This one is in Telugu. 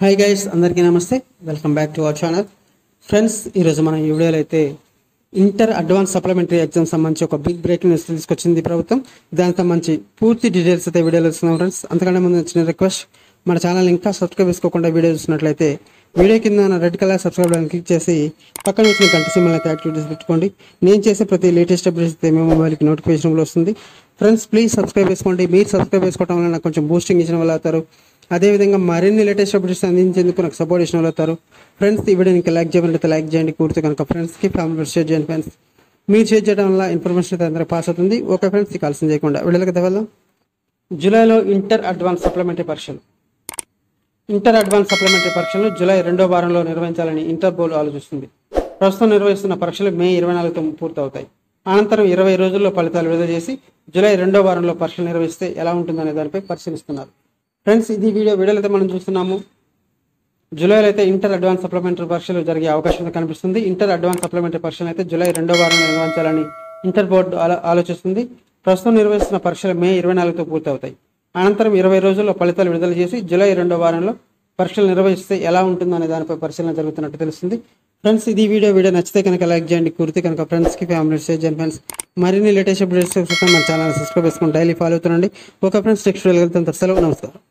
हाई गाइस अंदर की नमस्ते welcome back to our channel friends मन video inter advance supplementary exam संबंधी बिग ब्रेकिंग न्यूज़ प्रभुत्वं दानिकि संबंधी पूर्ति डीटेल्स वीडियो फ्रेंड्स अंतकन्ना मुंदु चिन्न रिक्वेस्ट मन चैनल इंका सब्सक्राइब चेसुकोकुंडा वीडियो चूसिनट्लयिते वीडियो किंद red colour subscribe button click चेसी पक्कन वच्चिन गंट सिंबल नि एक्टिवेट चेसि पेट्टुकोंडि नेनु चेसे प्रति लेटेस्ट अपडेट्स मी मोबाइल की नोटिफिकेशन वस्तुंदी फ्रेंड्स प्लीज सब्सक्राइब चेसुकोंडि मीरु सब्सक्राइब चेसुकोवడం వల్ల నాకు కొంచెం బూస్టింగ్ ఇచ్చిన వాళ్ళు అవుతారు అదే విధంగా మరిన్ని లేటెస్ట్ అప్డేట్స్ అందించేందుకు నాకు సపోర్ట్ ఇచ్చిన వాళ్ళు అవుతారు ఫ్రెండ్స్ ఈ వీడియోని లైక్ చేయమంటే లైక్ చేయండి కూర్చో గనుక ఫ్రెండ్స్ కి ఫ్యామిలీ షేర్ చేయండి ఫ్రెండ్స్ మీరు షేర్ చేయడం వల్ల ఇన్ఫర్మేషన్ అందరికి పాస్ అవుతుంది ఓకే ఫ్రెండ్స్ కాల్ చేయకుండా వీడియోలోకి దవలం జూలైలో ఇంటర్ అడ్వాన్స్ సప్లిమెంటరీ పరీక్షలు ఇంటర్ అడ్వాన్స్ సప్లిమెంటరీ పరీక్షలు జూలై 2వ వారంలో నిర్వహించాలని ఇంటర్ బోర్డు ఆలోచిస్తుంది ప్రస్తుతం నిర్వహిస్తున్న పరీక్షలు మే 24తో పూర్తవుతాయి అనంతరం 20 రోజుల్లో ఫలితాలు విడుదల చేసి జూలై 2వ వారంలో పరీక్షలు నిర్వహిస్తే ఎలా ఉంటుందనే దానిపై పరిశీలిస్తున్నారు ఫ్రెండ్స్ ఇది వీడియోలో మనం చూస్తున్నాము జూలైలో అయితే ఇంటర్ అడ్వాన్స్ సప్లిమెంటరీ పరీక్షలు జరిగే అవకాశం కనిపిస్తుంది ఇంటర్ అడ్వాన్స్ సప్లిమెంటరీ పరీక్షలు అయితే జూలై 2వ వారంలో నిర్వహించాలని ఇంటర్ బోర్డు ఆలోచిస్తుంది ప్రస్తుతం నిర్వహిస్తున్న పరీక్షలు మే 24తో పూర్తవుతాయి అనంతరం 20 రోజుల్లో ఫలితాలు విడుదల చేసి జూలై 2వ వారంలో పరీక్షలు నిర్వహిస్తే ఎలా ఉంటుందనే దానిపై పరిశీలన జరుగుతున్నట్టు తెలుస్తుంది ఫ్రెండ్స్ ఇది వీడియో నచ్చితే కనుక లైక్ చేయండి కుర్తి కనుక ఫ్రెండ్స్ కి ఫ్యామిలీ షేర్ చేయండి ఫ్రెండ్స్ మరిన్ని లేటెస్ట్ అప్డేట్స్ కోసం మన ఛానల్ సబ్స్క్రైబ్ చేసుకొని డైలీ ఫాలో అవుతుండండి ఓకే ఫ్రెండ్స్ నెక్స్ట్ వీడియోలో కలుద్దాం నమస్కారం।